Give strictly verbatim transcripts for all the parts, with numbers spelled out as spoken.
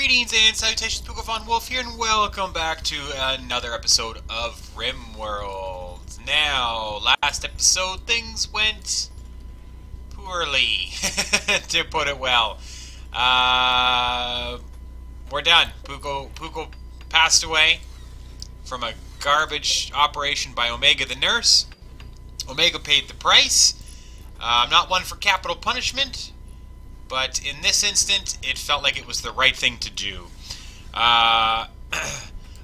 Greetings and salutations, Pooko von Wulfe here, and welcome back to another episode of RimWorld. Now, last episode, things went poorly, to put it well. Uh, we're done. Pooko, Pooko passed away from a garbage operation by Omega the nurse. Omega paid the price. Uh, I'm not one for capital punishment, but in this instant, it felt like it was the right thing to do. Uh,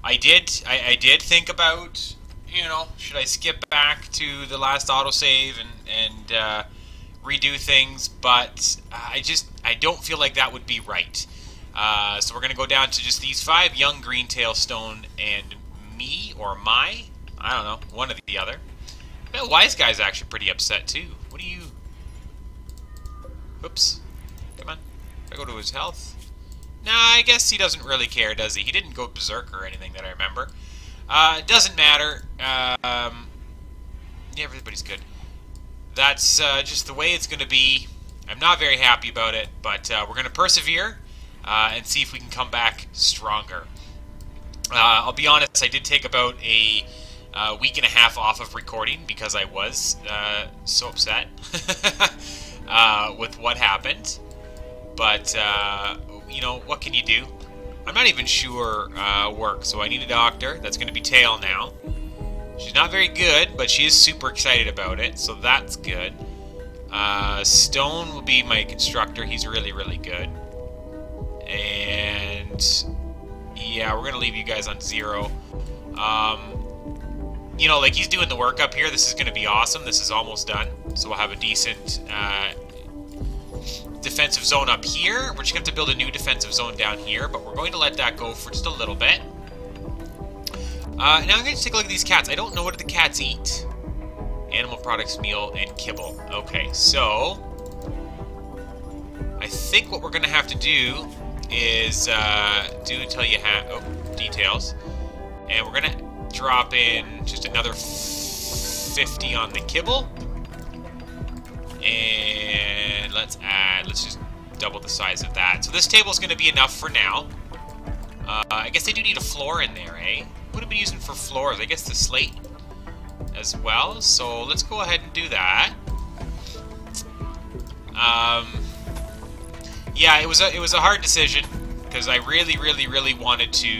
I did, I, I did think about, you know, should I skip back to the last autosave and and uh, redo things? But I just, I don't feel like that would be right. Uh, so we're gonna go down to just these five: young Greentail Stone and me, or my, I don't know, one or the other. That wise guy's actually pretty upset too. What do you? Oops. Come on. I go to his health. Nah, I guess he doesn't really care, does he? He didn't go berserk or anything that I remember. Uh, doesn't matter. Um, yeah, everybody's good. That's uh, just the way it's going to be. I'm not very happy about it, but uh, we're going to persevere uh, and see if we can come back stronger. Uh, I'll be honest, I did take about a uh, week and a half off of recording because I was uh, so upset uh, with what happened. But, uh, you know, what can you do? I'm not even sure uh, work, so I need a doctor. That's going to be Tail now. She's not very good, but she is super excited about it, so that's good. Uh, Stone will be my constructor. He's really, really good. And, yeah, we're going to leave you guys on zero. Um, you know, like, he's doing the work up here. This is going to be awesome. This is almost done, so we'll have a decent... Uh, defensive zone up here. We're just going to have to build a new defensive zone down here, but we're going to let that go for just a little bit. Uh, now I'm going to take a look at these cats. I don't know what the cats eat. Animal products, meal, and kibble. Okay, so I think what we're going to have to do is uh, do until you have... Oh, details. And we're going to drop in just another fifty on the kibble. And let's add, let's just double the size of that. So this table's going to be enough for now. Uh, I guess they do need a floor in there, eh? What have we been using for floors? I guess the slate as well. So let's go ahead and do that. Um, yeah, it was a, it was a hard decision because I really, really, really wanted to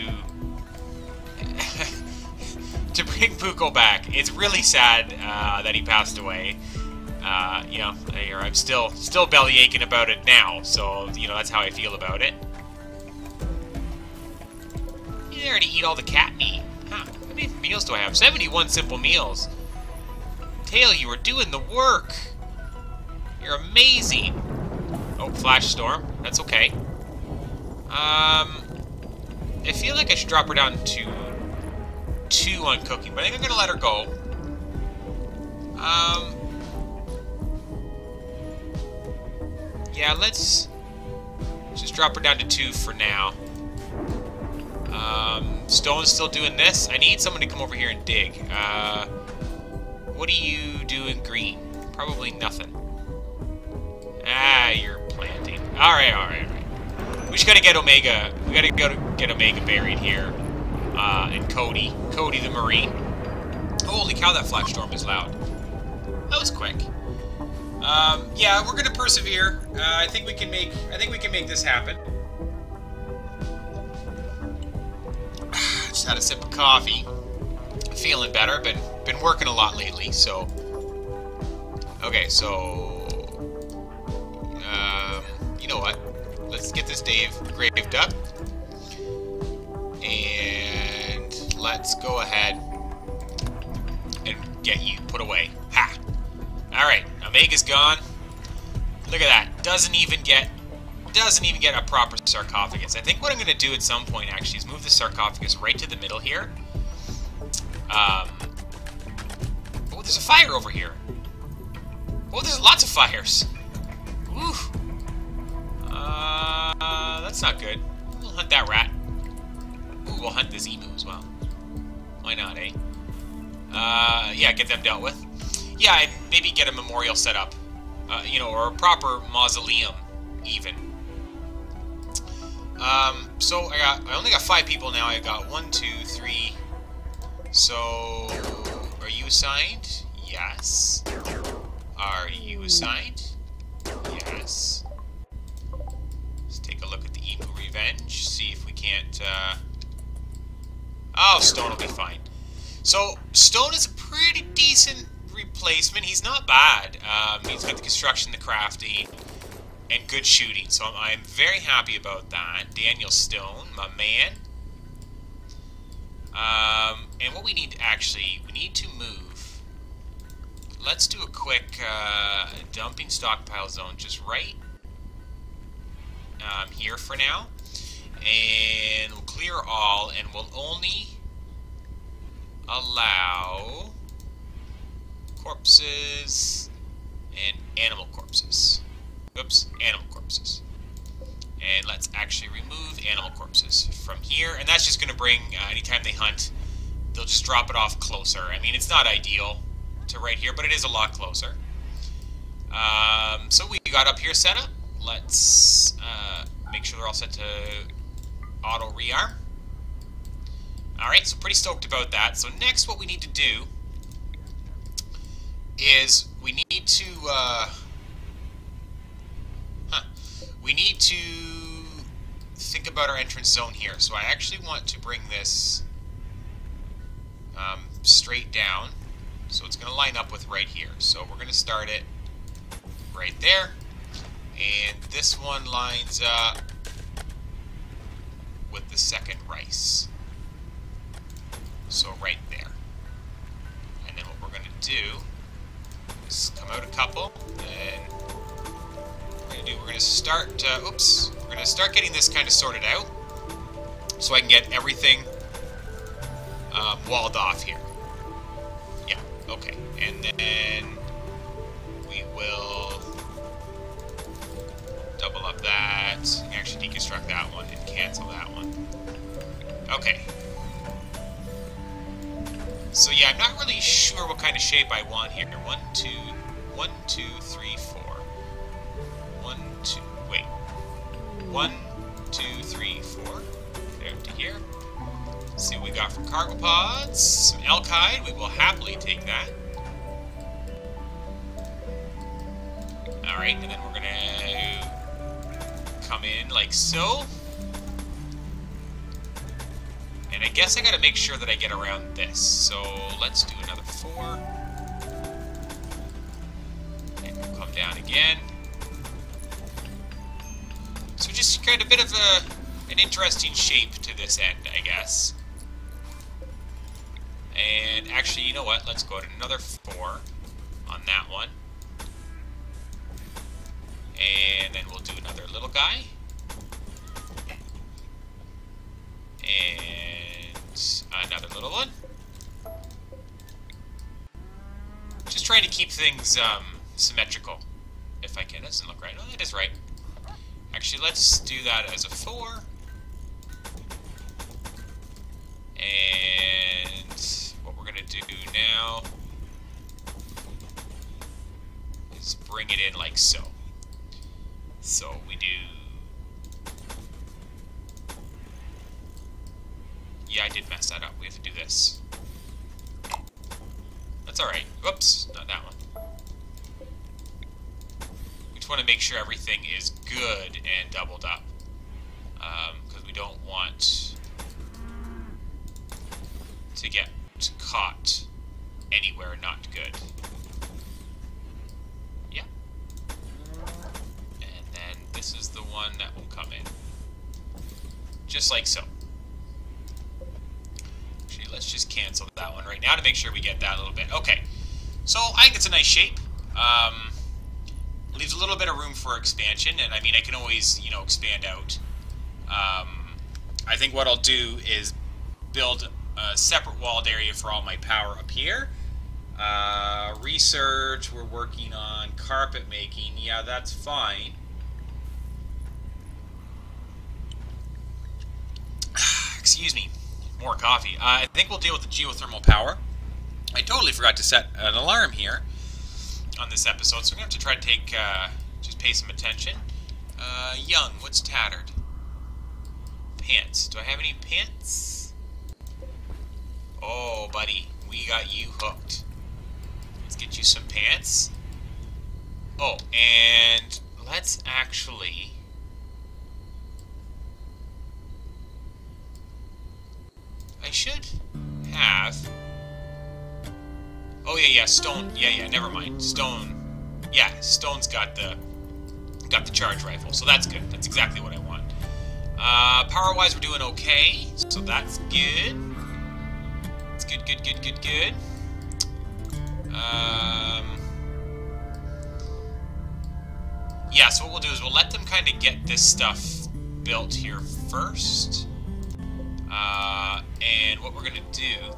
to bring Pooko back. It's really sad uh, that he passed away. Uh, you know, I'm still still belly aching about it now, so you know that's how I feel about it. You already eat all the cat meat. Huh? How many meals do I have? seventy-one simple meals. Tail, you are doing the work. You're amazing. Oh, Flash Storm. That's okay. Um, I feel like I should drop her down to two on cooking, but I think I'm gonna let her go. Um. Yeah, let's just drop her down to two for now. Um, Stone's still doing this. I need someone to come over here and dig. Uh, what are you doing, Green? Probably nothing. Ah, you're planting. All right, all right, all right. We just gotta get Omega. We gotta go to get Omega buried here. Uh, and Cody, Cody the Marine. Holy cow, that flash storm is loud. That was quick. Um, yeah, we're gonna persevere. Uh, I think we can make. I think we can make this happen. Just had a sip of coffee. Feeling better. Been been working a lot lately. So okay. So um, you know what? Let's get this Dave graved up, and let's go ahead and get you put away. Ha! All right. Omega's gone. Look at that. Doesn't even get doesn't even get a proper sarcophagus. I think what I'm going to do at some point, actually, is move the sarcophagus right to the middle here. Um, oh, there's a fire over here. Oh, there's lots of fires. Woo. Uh, that's not good. We'll hunt that rat. Ooh, we'll hunt this emu as well. Why not, eh? Uh, yeah, get them dealt with. Yeah, and maybe get a memorial set up, uh, you know, or a proper mausoleum, even. Um, So I got, I only got five people now. I got one, two, three. So are you assigned? Yes. Are you assigned? Yes. Let's take a look at the Emu Revenge. See if we can't. Uh... Oh, Stone will be fine. So Stone is a pretty decent replacement. He's not bad. Um, he's got the construction, the crafting, and good shooting. So I'm, I'm very happy about that. Daniel Stone, my man. Um, and what we need actually, we need to move. Let's do a quick uh, dumping stockpile zone just right um, here for now. And we'll clear all, and we'll only allow corpses and animal corpses. Oops, animal corpses. And let's actually remove animal corpses from here. And that's just going to bring, uh, anytime they hunt, they'll just drop it off closer. I mean, it's not ideal to right here, but it is a lot closer. Um, so we got up here set up. Let's uh, make sure they're all set to auto rearm. Alright, so pretty stoked about that. So next what we need to do is we need to... Uh, We need to think about our entrance zone here. So I actually want to bring this um, straight down. So it's going to line up with right here. So we're going to start it right there. And this one lines up with the second rice. So right there. And then what we're going to do is come out a couple and... do. We're going to start, uh, oops, we're going to start getting this kind of sorted out so I can get everything um, walled off here. Yeah, okay. And then we will double up that, and actually deconstruct that one and cancel that one. Okay. So yeah, I'm not really sure what kind of shape I want here. One, two, one, two, three, four. Two, wait. One, two, three, four. There to here. Let's see what we got from Cargopods. Some elk hide. We will happily take that. Alright, and then we're gonna come in like so. And I guess I gotta make sure that I get around this. So let's do another four. And we'll come down again. So just kind of a bit of a, an interesting shape to this end, I guess. And actually, you know what? Let's go to another four on that one. And then we'll do another little guy. And another little one. Just trying to keep things um, symmetrical, if I can. That doesn't look right. Oh, that is right. Actually, let's do that as a four. And what we're going to do now is bring it in like so. So we do... Yeah, I did mess that up. We have to do this. That's alright. Whoops, not that one. Want to make sure everything is good and doubled up because um, we don't want to get caught anywhere not good. Yeah. And then this is the one that will come in. Just like so. Actually, let's just cancel that one right now to make sure we get that a little bit. Okay. So I think it's a nice shape. Um... Leaves a little bit of room for expansion, and I mean, I can always, you know, expand out. Um, I think what I'll do is build a separate walled area for all my power up here. Uh, research, we're working on carpet making. Yeah, that's fine. Excuse me, more coffee. Uh, I think we'll deal with the geothermal power. I totally forgot to set an alarm here on this episode, so we're going to have to try to take, uh, just pay some attention. Uh, young, what's tattered? pants. Do I have any pants? Oh, buddy. We got you hooked. Let's get you some pants. Oh, and let's actually... I should have... Oh, yeah, yeah, Stone. Yeah, yeah, never mind. Stone. Yeah, Stone's got the... got the charge rifle, so that's good. That's exactly what I want. Uh, power-wise, we're doing okay, so that's good. It's good, good, good, good, good. Um, yeah, so what we'll do is we'll let them kind of get this stuff built here first. Uh, and what we're going to do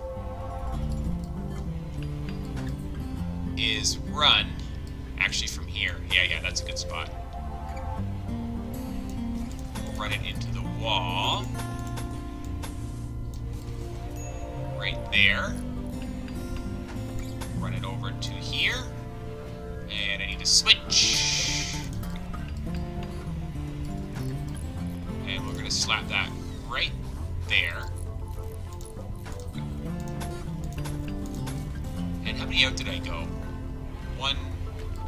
is run, actually, from here. Yeah, yeah, that's a good spot. Run it into the wall. Right there. Run it over to here. And I need a switch. And we're going to slap that right there. And how many out did I go? One.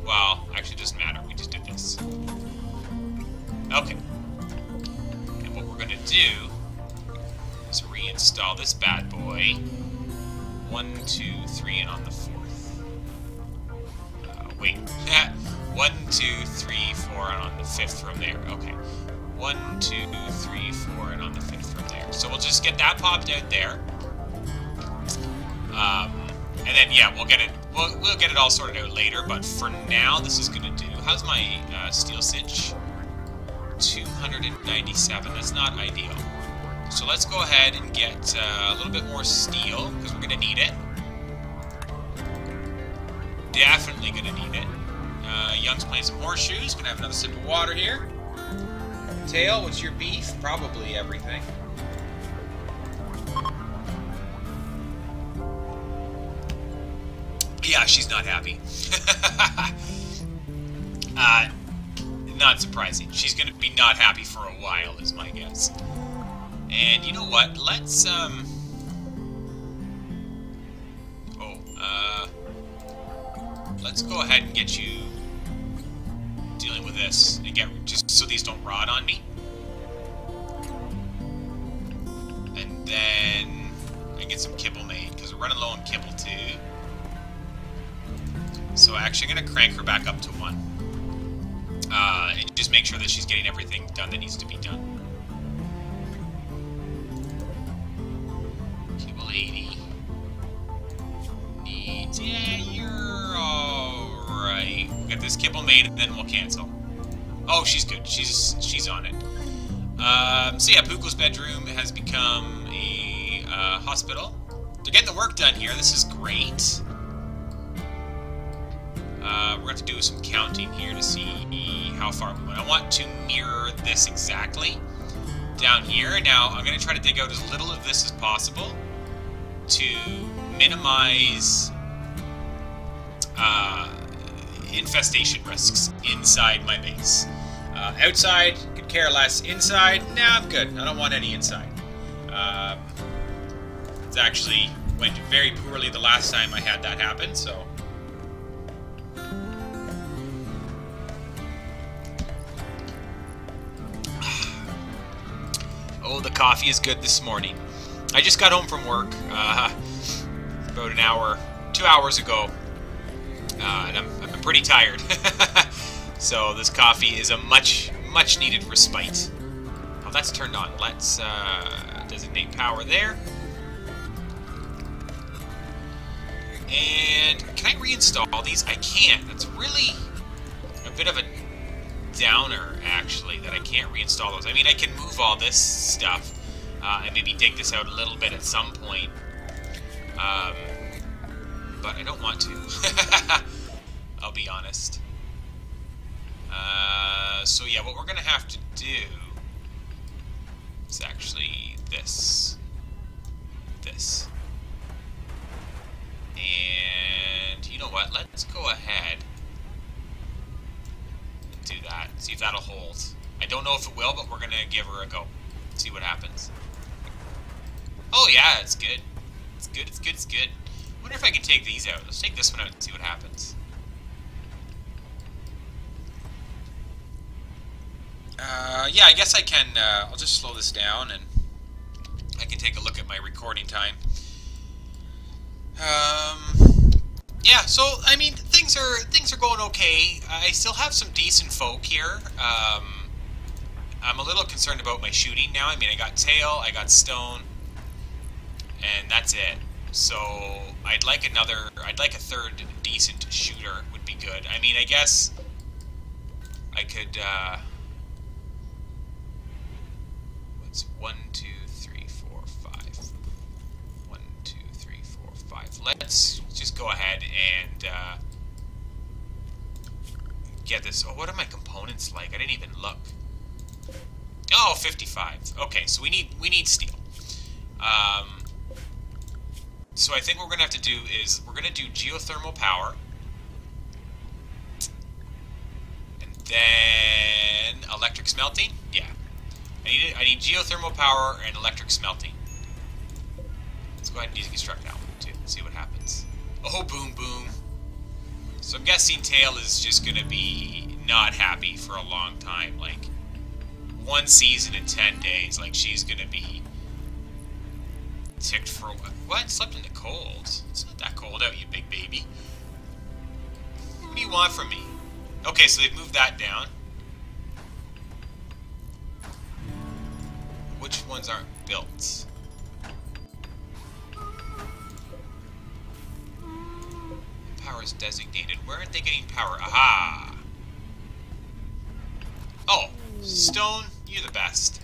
Well, actually, it doesn't matter. We just did this. Okay. Do is reinstall this bad boy. One, two, three, and on the fourth. Uh, wait. One, two, three, four, and on the fifth from there. Okay. One, two, three, four, and on the fifth from there. So we'll just get that popped out there. Um, and then yeah, we'll get it. We'll we'll get it all sorted out later. But for now, this is gonna do. How's my uh, steel cinch? two hundred ninety-seven. That's not ideal. So let's go ahead and get uh, a little bit more steel, because we're going to need it. Definitely going to need it. Uh, Young's playing some horseshoes. Going to have another sip of water here. Tail, what's your beef? Probably everything. Yeah, she's not happy. uh... Not surprising. She's gonna be not happy for a while, is my guess. And you know what? Let's um. Oh, uh. Let's go ahead and get you dealing with this, and get just so these don't rot on me. And then I get some kibble made, because we're running low on kibble too. So actually, I'm gonna crank her back up to one. Uh, and just make sure that she's getting everything done that needs to be done. Cable eighty. Needs... Yeah, you're alright. We'll get this kibble made and then we'll cancel. Oh, she's good. She's she's on it. Um, so yeah, Pooko's bedroom has become a uh, hospital. They're getting the work done here. This is great. Uh, we're going to have to do some counting here to see how far we went. I want to mirror this exactly down here. Now, I'm going to try to dig out as little of this as possible to minimize uh, infestation risks inside my base. Uh, outside, could care less. Inside, nah, I'm good. I don't want any inside. Uh, it's actually went very poorly the last time I had that happen, so... Oh, the coffee is good this morning. I just got home from work uh, about an hour, two hours ago, uh, and I'm, I'm pretty tired. So this coffee is a much, much needed respite. Oh, that's turned on. Let's uh, designate power there. And can I reinstall these? I can't. That's really a bit of a... downer, actually, that I can't reinstall those. I mean, I can move all this stuff uh, and maybe dig this out a little bit at some point, um, but I don't want to. I'll be honest. Uh, so yeah, what we're gonna have to do is actually this, this, and you know what? Let's go ahead. Do that. See if that'll hold. I don't know if it will, but we're gonna give her a go. see what happens. Oh yeah, it's good. It's good, it's good, it's good. I wonder if I can take these out. Let's take this one out and see what happens. Uh, yeah, I guess I can, uh, I'll just slow this down and I can take a look at my recording time. Um, yeah, so, I mean, things are, things are going okay. I still have some decent folk here. Um, I'm a little concerned about my shooting now. I mean, I got tail, I got stone, and that's it. So, I'd like another, I'd like a third decent shooter would be good. I mean, I guess I could, uh... It's one, two, three, four, five. One, two, three, four, five. Let's just go ahead and uh, get this. Oh, what are my components like? I didn't even look. Oh, fifty-five. Okay, so we need we need steel. Um, so I think what we're gonna have to do is we're gonna do geothermal power, and then electric smelting. Yeah. I need, I need geothermal power and electric smelting. Let's go ahead and deconstruct that one, too. See what happens. Oh, boom, boom. So I'm guessing Tail is just going to be not happy for a long time. Like, one season in ten days. Like, she's going to be ticked for a while. What? Slept in the cold? It's not that cold out, you big baby. What do you want from me? Okay, so they've moved that down. Which ones aren't built? Power is designated. Where aren't they getting power? Aha! Oh, Stone, you're the best.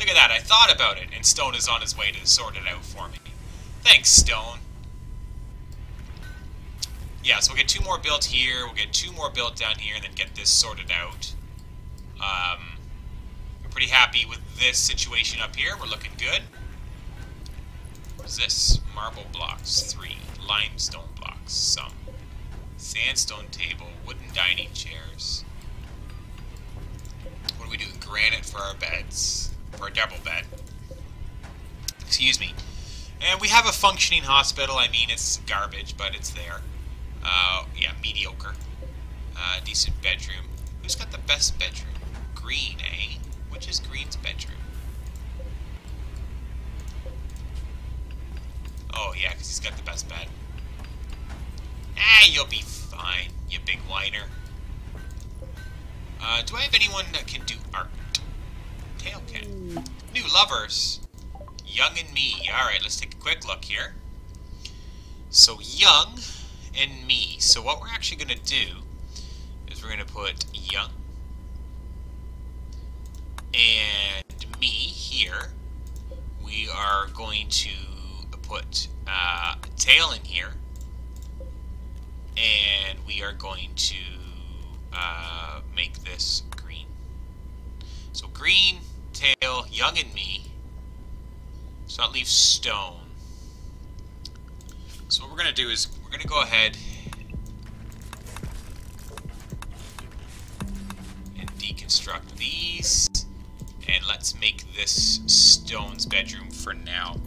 Look at that, I thought about it, and Stone is on his way to sort it out for me. Thanks, Stone. Yeah, so we'll get two more built here, we'll get two more built down here, and then get this sorted out. Um... Pretty happy with this situation up here. We're looking good. What's this? Marble blocks, three. Limestone blocks, some. Sandstone table, wooden dining chairs. What do we do? Granite for our beds. For our double bed. Excuse me. And we have a functioning hospital. I mean, it's garbage, but it's there. Uh, yeah, mediocre. Uh, decent bedroom. Who's got the best bedroom? Green, eh? Which is Green's bedroom? Oh, yeah, because he's got the best bed. Ah, you'll be fine, you big whiner. Uh, do I have anyone that can do art? Tail can. New lovers. Young and me. Alright, let's take a quick look here. So, Young and me. So, what we're actually going to do is we're going to put Young and me here. We are going to put uh, Tail in here, and we are going to uh, make this Green. So Green, Tail, Young, and me. So that leaves Stone. So what we're going to do is we're going to go ahead and deconstruct these. And let's make this Stone's bedroom for now.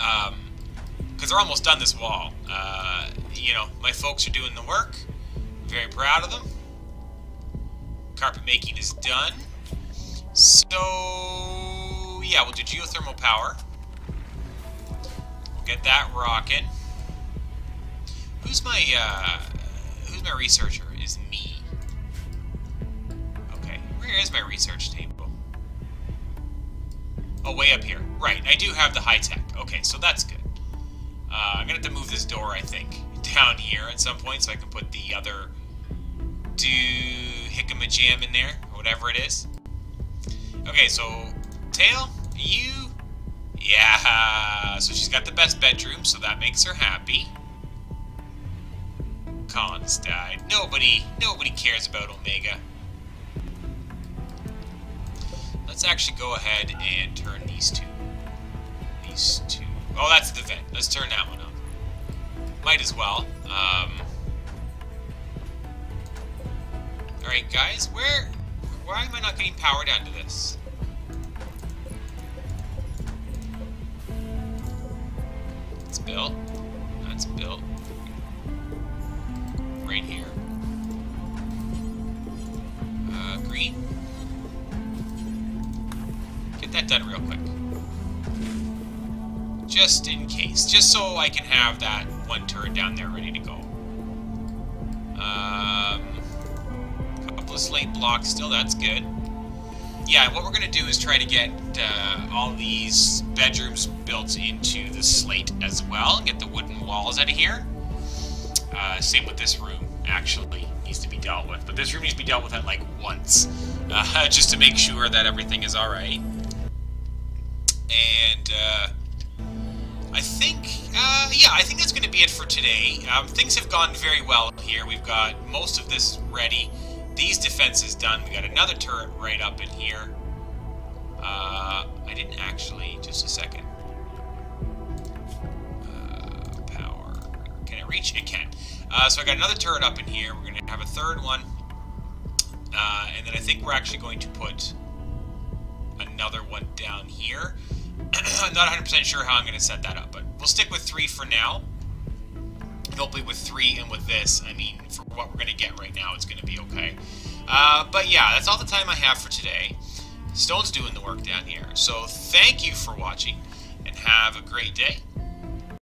Um, because we're almost done this wall. Uh, you know, my folks are doing the work. I'm very proud of them. Carpet making is done. So, yeah, we'll do geothermal power. We'll get that rocking. Who's my, uh, who's my researcher? Is me. Okay, where is my research table? Oh, way up here. Right, I do have the high-tech. Okay, so that's good. Uh, I'm going to have to move this door, I think, down here at some point so I can put the other do hickama jam in there, or whatever it is. Okay, so, Tail, you... Yeah, so she's got the best bedroom, so that makes her happy. Khan's died. Nobody, nobody cares about Omega. Let's actually go ahead and turn these two. These two. Oh, that's the vent. Let's turn that one on. Might as well. Um, Alright, guys. Where... Why am I not getting power down to this? built. That's built. Right here. Uh, green. Get that done real quick. Just in case. Just so I can have that one turret down there ready to go. Um, couple of slate blocks still. That's good. Yeah, what we're going to do is try to get uh, all these bedrooms built into the slate as well. Get the wooden walls out of here. Uh, same with this room, actually, needs to be dealt with. But this room needs to be dealt with at, like, once. Uh, just to make sure that everything is alright. And, uh, I think, uh, yeah, I think that's going to be it for today. Um, things have gone very well here. We've got most of this ready. These defenses done. We got another turret right up in here. Uh, I didn't actually. Just a second. Uh, power. Can it reach? It can. Uh, so I got another turret up in here. We're going to have a third one. Uh, and then I think we're actually going to put another one down here. I'm not one hundred percent sure how I'm going to set that up, but we'll stick with three for now. Hopefully with three and with this, I mean, for what we're going to get right now, it's going to be okay. Uh, but yeah, that's all the time I have for today. Stone's doing the work down here. So thank you for watching, and have a great day.